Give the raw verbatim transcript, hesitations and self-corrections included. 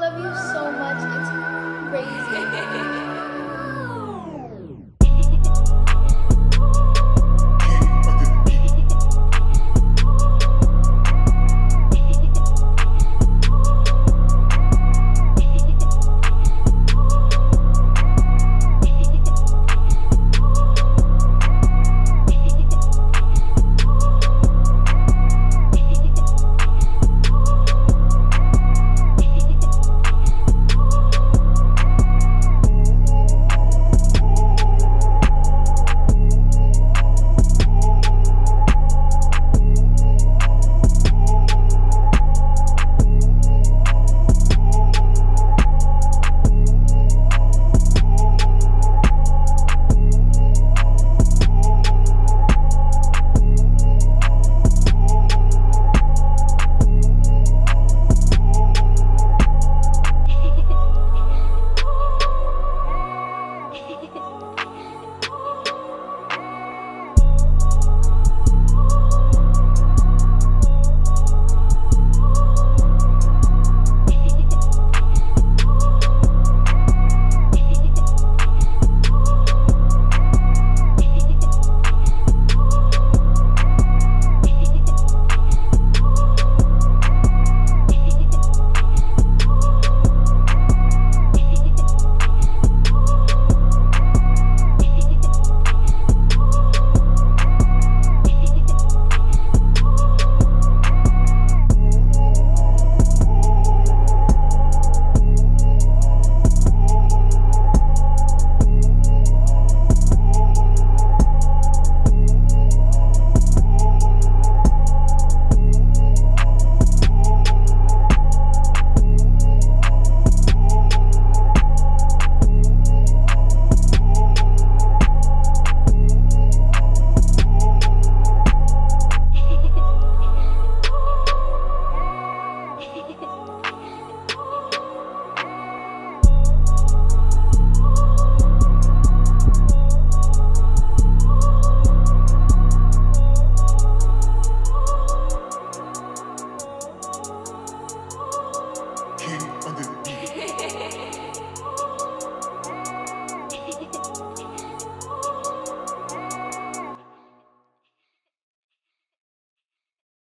love you so much. It's crazy.